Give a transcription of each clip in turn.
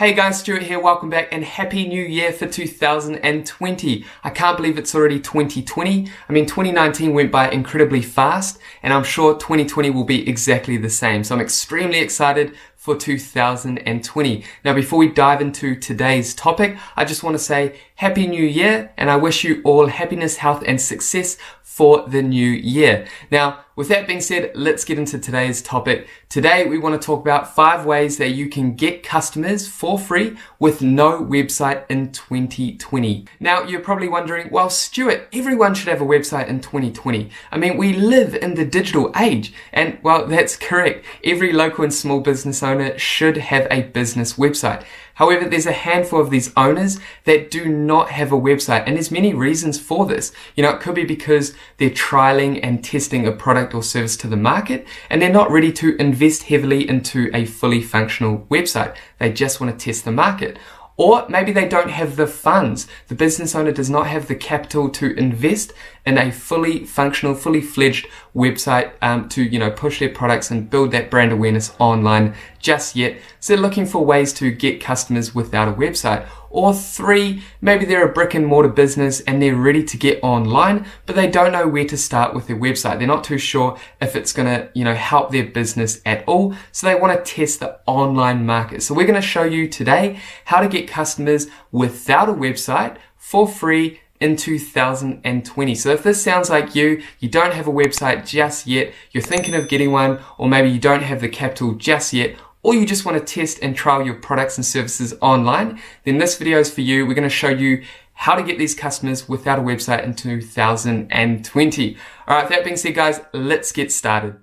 Hey guys, Stuart here, welcome back and Happy New Year for 2020. I can't believe it's already 2020. I mean, 2019 went by incredibly fast and I'm sure 2020 will be exactly the same. So I'm extremely excited for 2020. Now, before we dive into today's topic, I just want to say Happy New Year and I wish you all happiness, health and success for the new year. Now, with that being said, let's get into today's topic. Today, we want to talk about 5 ways that you can get customers for free with no website in 2020. Now, you're probably wondering, well, Stuart, everyone should have a website in 2020. I mean, we live in the digital age. And, well, that's correct. Every local and small business owner should have a business website. However, there's a handful of these owners that do not have a website, and there's many reasons for this. You know, it could be because they're trialing and testing a product or service to the market, and they're not ready to invest heavily into a fully functional website. They just want to test the market. Or maybe they don't have the funds. The business owner does not have the capital to invest in a fully functional, fully fledged website to, you know, push their products and build that brand awareness online just yet. So they're looking for ways to get customers without a website. Or 3, maybe they're a brick and mortar business and they're ready to get online, but they don't know where to start with their website. They're not too sure if it's going to, you know, help their business at all. So they want to test the online market. So we're going to show you today how to get customers without a website for free in 2020. So if this sounds like you don't have a website just yet, you're thinking of getting one, or maybe you don't have the capital just yet, or you just want to test and trial your products and services online, then this video is for you. We're going to show you how to get these customers without a website in 2020. All right, with that being said, guys, let's get started.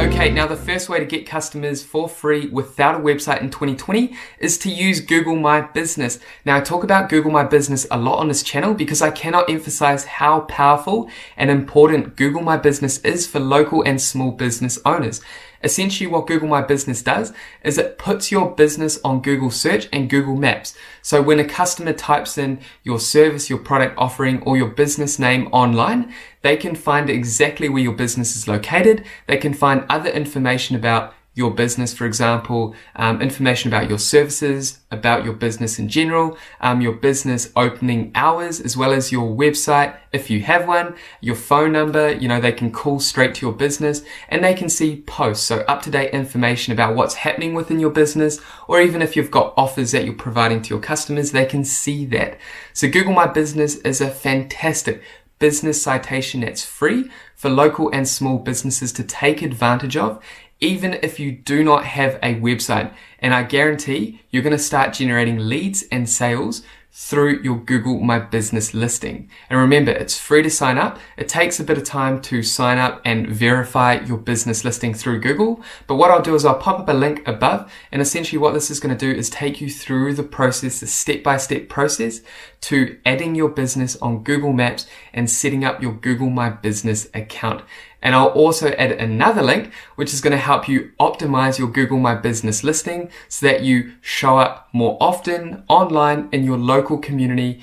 Okay, now the first way to get customers for free without a website in 2020 is to use Google My Business. Now I talk about Google My Business a lot on this channel because I cannot emphasize how powerful and important Google My Business is for local and small business owners. Essentially what Google My Business does is it puts your business on Google Search and Google Maps. So when a customer types in your service, your product offering, or your business name online, they can find exactly where your business is located. They can find other information about your business, for example, information about your services, about your business in general, your business opening hours, as well as your website, if you have one, your phone number. You know, they can call straight to your business and they can see posts, so up-to-date information about what's happening within your business, or even if you've got offers that you're providing to your customers, they can see that. So Google My Business is a fantastic business citation that's free for local and small businesses to take advantage of, even if you do not have a website. And I guarantee you're going to start generating leads and sales through your Google My Business listing. And remember, it's free to sign up. It takes a bit of time to sign up and verify your business listing through Google. But what I'll do is I'll pop up a link above, and essentially what this is going to do is take you through the process, the step-by-step process to adding your business on Google Maps and setting up your Google My Business account. And I'll also add another link, which is going to help you optimize your Google My Business listing so that you show up more often online in your local community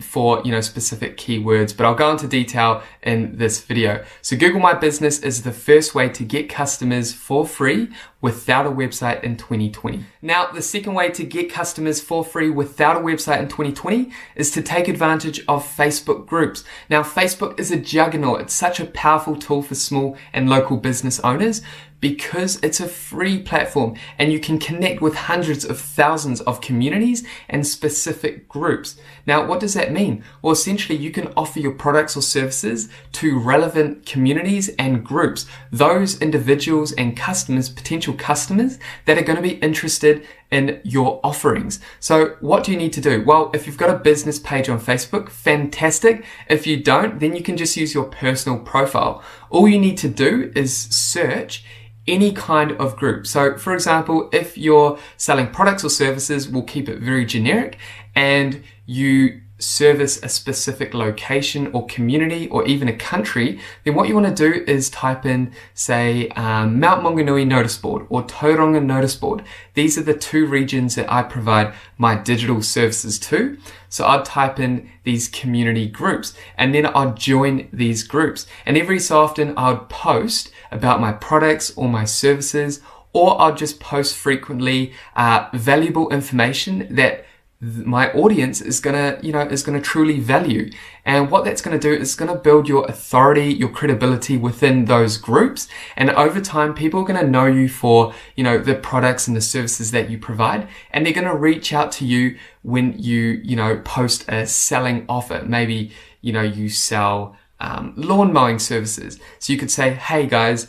for, you know, specific keywords. But I'll go into detail in this video. So Google My Business is the first way to get customers for free without a website in 2020. Now, the second way to get customers for free without a website in 2020 is to take advantage of Facebook groups. Now, Facebook is a juggernaut. It's such a powerful tool for small and local business owners because it's a free platform and you can connect with hundreds of thousands of communities and specific groups. Now, what does that mean? Well, essentially, you can offer your products or services to relevant communities and groups, those individuals and customers, potential customers that are going to be interested in your offerings. So what do you need to do? Well, if you've got a business page on Facebook, fantastic. If you don't, then you can just use your personal profile. All you need to do is search any kind of group. So for example, if you're selling products or services, we'll keep it very generic, and you service a specific location or community or even a country, then what you want to do is type in, say, Mount Maunganui notice board or Tauranga notice board. These are the 2 regions that I provide my digital services to. So I'd type in these community groups and then I'd join these groups. And every so often I'd post about my products or my services, or I'll just post frequently valuable information that my audience is gonna truly value. And what that's gonna do is gonna build your authority, your credibility within those groups. And over time, people are gonna know you for, the products and the services that you provide. And they're gonna reach out to you when you, post a selling offer. Maybe, you sell lawn mowing services. So you could say, hey guys,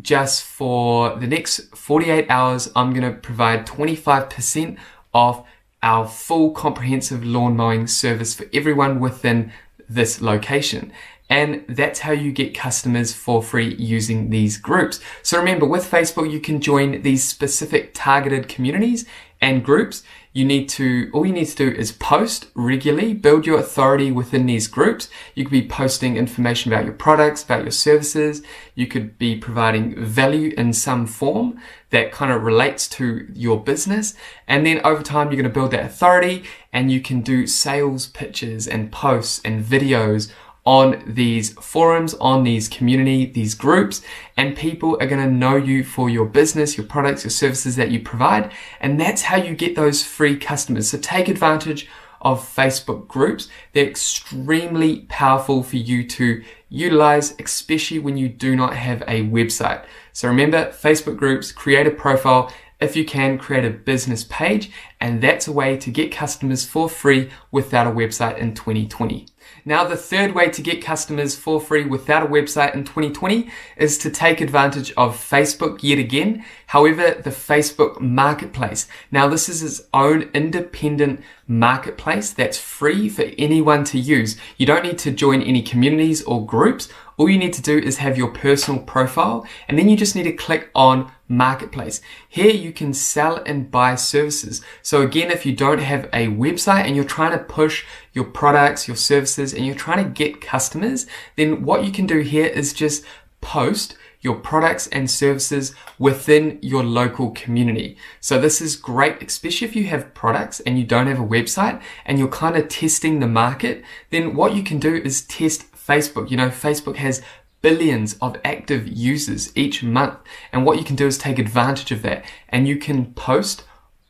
just for the next 48 hours, I'm gonna provide 25% off our full comprehensive lawn mowing service for everyone within this location. And that's how you get customers for free using these groups. So remember, with Facebook, you can join these specific targeted communities and groups. All you need to do is post regularly, build your authority within these groups. You could be posting information about your products, about your services. You could be providing value in some form that kind of relates to your business. And then over time, you're going to build that authority, and you can do sales pitches and posts and videos on these forums, on these community, these groups, and people are going to know you for your business, your products, your services that you provide. And that's how you get those free customers. So take advantage of Facebook groups. They're extremely powerful for you to utilize, especially when you do not have a website. So remember, Facebook groups, create a profile. If you can, create a business page, and that's a way to get customers for free without a website in 2020. Now, the third way to get customers for free without a website in 2020 is to take advantage of Facebook yet again. However, the Facebook Marketplace. Now, this is its own independent marketplace that's free for anyone to use. You don't need to join any communities or groups. All you need to do is have your personal profile, and then you just need to click on Marketplace. Here you can sell and buy services. So again, if you don't have a website and you're trying to push your products, your services, and you're trying to get customers, then what you can do here is just post your products and services within your local community. So this is great, especially if you have products and you don't have a website and you're kind of testing the market, then what you can do is test Facebook. Facebook has billions of active users each month. And what you can do is take advantage of that. And you can post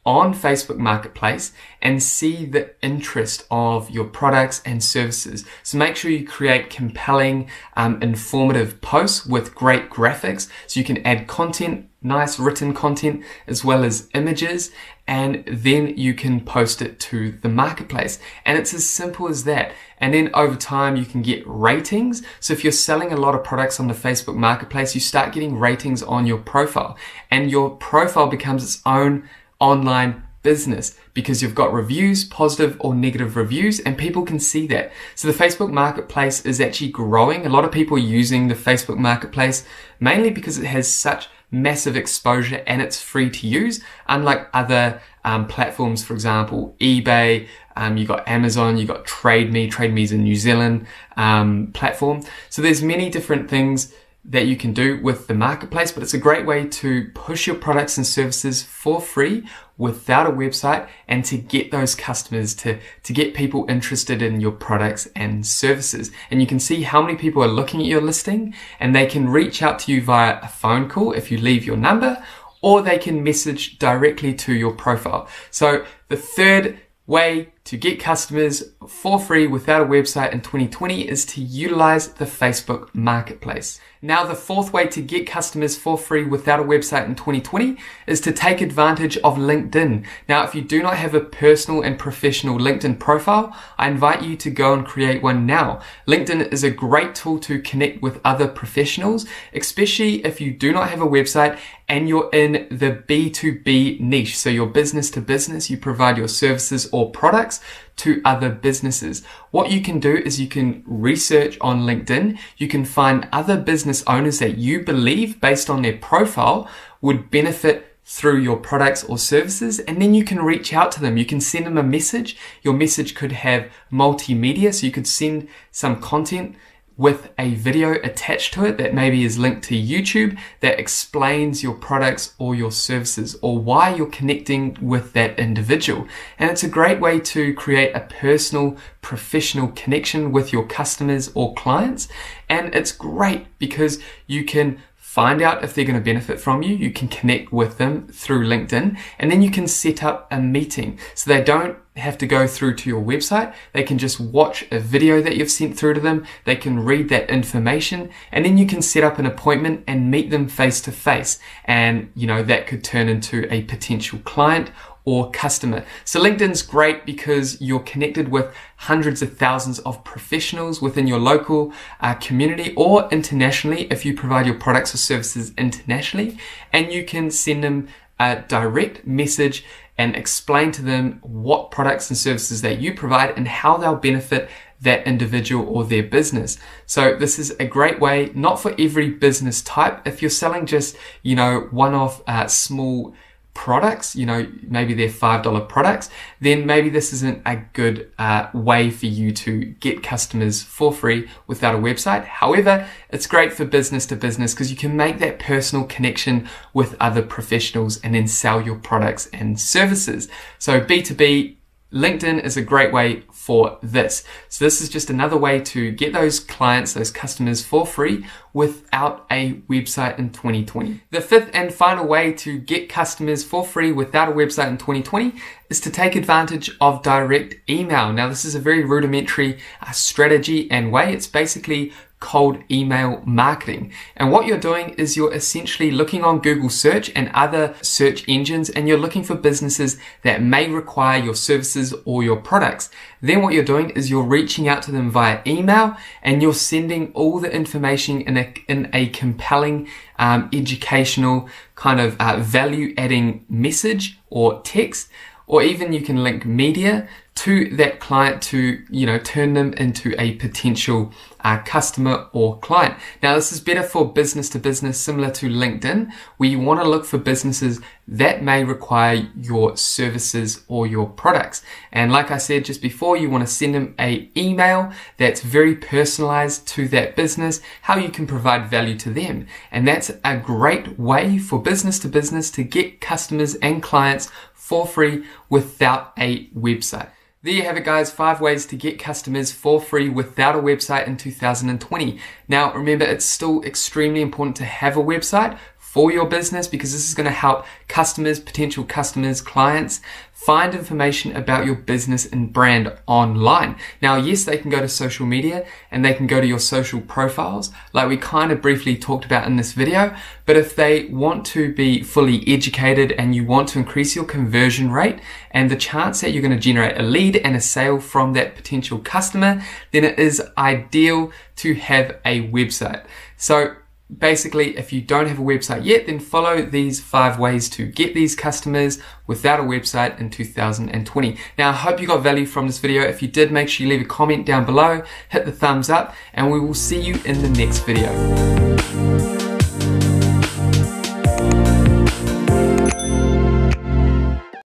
on Facebook Marketplace and see the interest of your products and services. So make sure you create compelling, informative posts with great graphics. So you can add content, nice written content, as well as images, and then you can post it to the marketplace. And it's as simple as that. And then over time, you can get ratings. So if you're selling a lot of products on the Facebook Marketplace, you start getting ratings on your profile, and your profile becomes its own online business because you've got reviews, positive or negative reviews, and people can see that. So the Facebook Marketplace is actually growing. A lot of people are using the Facebook Marketplace mainly because it has such massive exposure and it's free to use, unlike other platforms, for example, eBay. You got Amazon, you got Trade Me is a New Zealand platform. So there's many different things that you can do with the marketplace, but it's a great way to push your products and services for free without a website and to get those customers, to get people interested in your products and services. And you can see how many people are looking at your listing, and they can reach out to you via a phone call if you leave your number, or they can message directly to your profile. So the third way to get customers for free without a website in 2020 is to utilize the Facebook Marketplace. Now, the fourth way to get customers for free without a website in 2020 is to take advantage of LinkedIn. Now, if you do not have a personal and professional LinkedIn profile, I invite you to go and create one now. LinkedIn is a great tool to connect with other professionals, especially if you do not have a website and you're in the B2B niche. So your business to business, you provide your services or products to other businesses. What you can do is you can research on LinkedIn. You can find other business owners that you believe, based on their profile, would benefit through your products or services, and then you can reach out to them. You can send them a message. Your message could have multimedia, so you could send some content with a video attached to it that maybe is linked to YouTube that explains your products or your services or why you're connecting with that individual. And it's a great way to create a personal, professional connection with your customers or clients. And it's great because you can find out if they're going to benefit from you. You can connect with them through LinkedIn, and then you can set up a meeting so they don't have to go through to your website. They can just watch a video that you've sent through to them. They can read that information, and then you can set up an appointment and meet them face to face. And you know, that could turn into a potential client or customer. So LinkedIn's great because you're connected with hundreds of thousands of professionals within your local community or internationally if you provide your products or services internationally, and you can send them a direct message and explain to them what products and services that you provide and how they'll benefit that individual or their business. So this is a great way, not for every business type. If you're selling just, you know, one-off small products, you know, maybe they're $5 products, then maybe this isn't a good way for you to get customers for free without a website. However, it's great for business to business because you can make that personal connection with other professionals and then sell your products and services. So B2B, LinkedIn is a great way for this. So this is just another way to get those clients, those customers for free without a website in 2020. The fifth and final way to get customers for free without a website in 2020 is to take advantage of direct email. Now, this is a very rudimentary strategy and way. It's basically cold email marketing. And what you're doing is you're essentially looking on Google search and other search engines, and you're looking for businesses that may require your services or your products. Then what you're doing is you're reaching out to them via email, and you're sending all the information in a compelling, educational kind of value-adding message or text, or even you can link media to that client to, you know, turn them into a potential customer or client. Now, this is better for business to business, similar to LinkedIn, where you want to look for businesses that may require your services or your products. And like I said just before, you want to send them an email that's very personalized to that business, how you can provide value to them. And that's a great way for business to business to get customers and clients for free without a website. There you have it, guys, 5 ways to get customers for free without a website in 2020. Now, remember, it's still extremely important to have a website for your business because this is going to help customers, potential customers, clients find information about your business and brand online. Now, yes, they can go to social media and they can go to your social profiles like we kind of briefly talked about in this video, but if they want to be fully educated and you want to increase your conversion rate and the chance that you're going to generate a lead and a sale from that potential customer, then it is ideal to have a website. So basically, if you don't have a website yet, then follow these 5 ways to get these customers without a website in 2020. Now, I hope you got value from this video. If you did, make sure you leave a comment down below, hit the thumbs up, and we will see you in the next video.